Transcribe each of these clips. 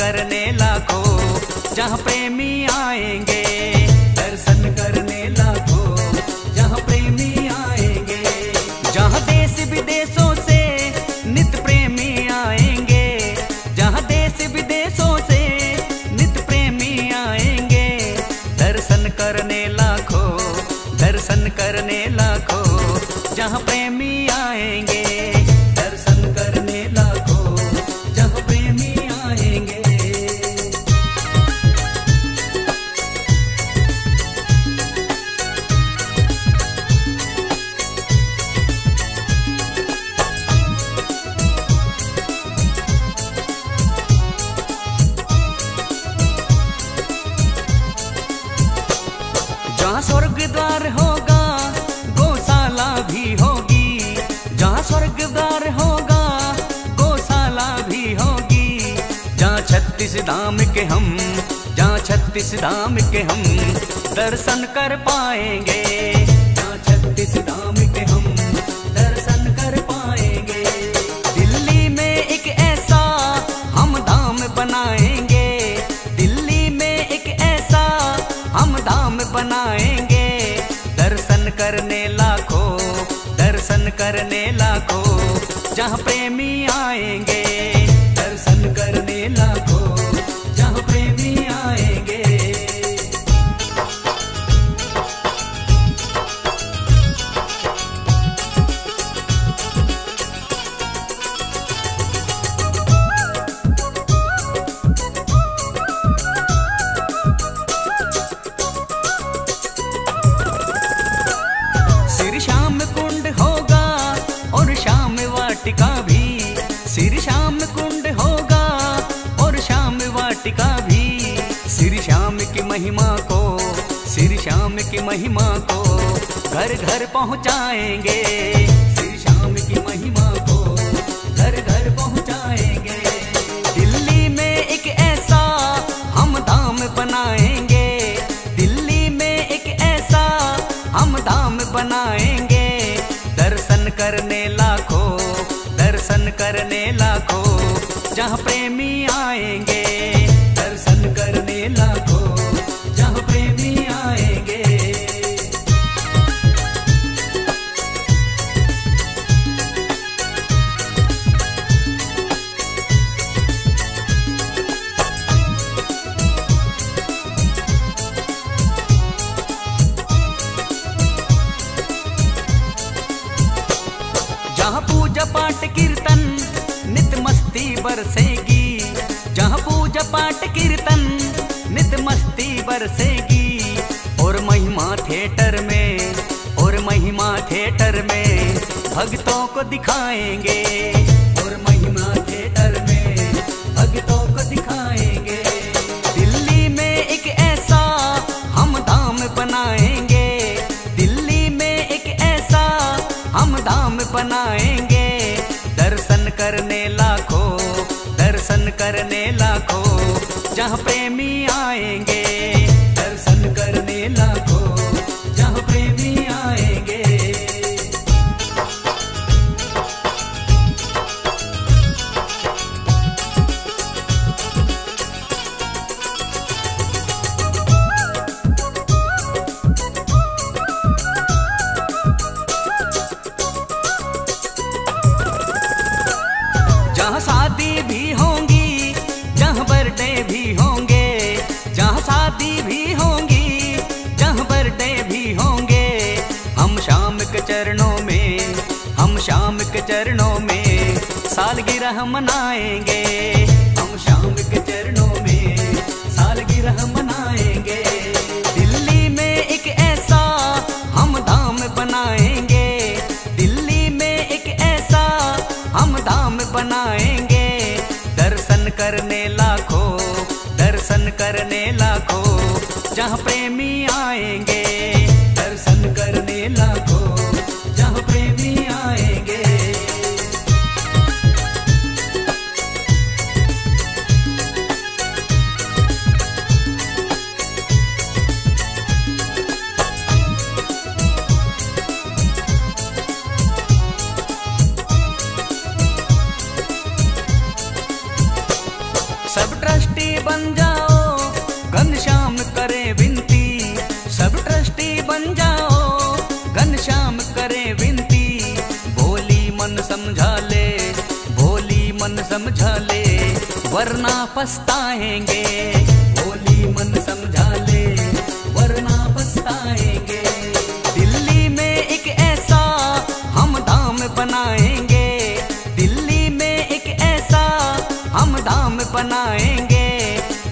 करने लाखों जहाँ प्रेमी आएंगे, दर्शन करने लाखों जहाँ प्रेमी आएंगे, जहाँ देश विदेशों से नित्य प्रेमी आएंगे, जहाँ देश विदेशों से नित्य प्रेमी आएंगे, दर्शन करने लाखों, दर्शन करने लाखों जहाँ प्रेमी आएंगे, दर्शन करने लाखों जहाँ प्रेमी आएंगे। जहाँ स्वर्ग द्वार होगा गौशाला भी होगी, जहाँ स्वर्ग द्वार होगा गौशाला भी होगी, जहाँ 36 धाम के हम, जहाँ 36 धाम के हम दर्शन कर पाएंगे, जहाँ 36 धाम के हम दर्शन कर पाएंगे। दिल्ली में एक ऐसा हम धाम बनाएंगे, दिल्ली में एक ऐसा हम धाम बनाएंगे, दर्शन करने लाखों, दर्शन करने लाखों जहाँ प्रेमी आएंगे, दर्शन करने लाखों जहाँ प्रेमी आएंगे। वाटिका भी श्री श्याम कुंड होगा और श्याम वाटिका भी, श्री श्याम की महिमा को, श्री श्याम की महिमा को घर घर पहुंचाएंगे, श्री श्याम की महिमा को घर घर पहुंचाएंगे। दिल्ली में एक ऐसा हम धाम बनाएंगे, दिल्ली में एक ऐसा हम धाम बनाएंगे, दर्शन करने लाखों, दर्शन करने लाखों जहाँ प्रेमी आएंगे, दर्शन करने लाखों जहाँ प्रेमी आएंगे। जहाँ पूजा पाठ कीर्तन नित्य मस्ती बरसेगी, जहाँ पूजा पाठ कीर्तन नित्य मस्ती बरसेगी, और महिमा थिएटर में, और महिमा थिएटर में भक्तों को दिखाएंगे, और महिमा थिएटर में भक्तों को दिखाएंगे। दिल्ली में एक ऐसा हम धाम बनाएंगे, हम धाम बनाएंगे, दर्शन करने लाखों, दर्शन करने लाखों जहाँ प्रेमी आएंगे, दर्शन करने लाखों जहाँ प्रेमी आएंगे। शादी भी होंगी जहाँ बर्थडे भी होंगे, जहाँ शादी भी होंगी जहाँ बर्थडे भी होंगे, हम शाम के चरणों में, हम शाम के चरणों में सालगिरह मनाएंगे, हम शाम के चरणों में सालगिरह मनाएंगे। दिल्ली में एक ऐसा हम धाम बनाएंगे, दिल्ली में एक ऐसा हम धाम बनाएंगे, दर्शन करने लाखों, दर्शन करने लाखों जहाँ प्रेमी आएंगे, दर्शन करने लाखों जहाँ प्रेमी आएंगे। सब ट्रस्ट ट्रस्टी बन जाओ, घनश्याम करे विनती। सब ट्रस्टी बन जाओ, घनश्याम करे विनती। भोली मन समझा ले, भोली मन समझा ले, वरना पछताएंगे। भोली मन समझा ले, वरना पछताएंगे। दिल्ली में एक ऐसा हम धाम बनाएंगे, दिल्ली में एक ऐसा हम धाम बनाएंगे।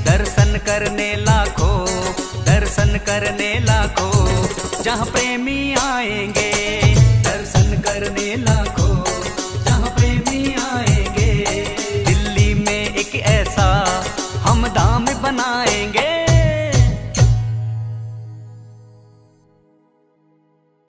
दर्शन करने लाखों, दर्शन करने लाखों, जहाँ प्रेमी आएंगे। दर्शन करने लाखों, जहाँ प्रेमी आएंगे। दिल्ली में एक ऐसा हम धाम बनाएंगे।